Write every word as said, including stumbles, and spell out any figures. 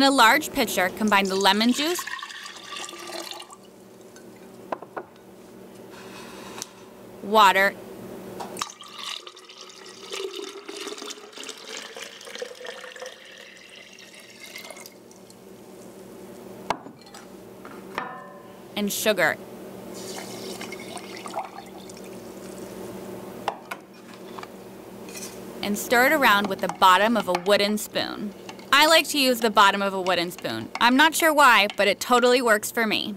In a large pitcher, combine the lemon juice, water, and sugar. And stir it around with the bottom of a wooden spoon. I like to use the bottom of a wooden spoon. I'm not sure why, but it totally works for me.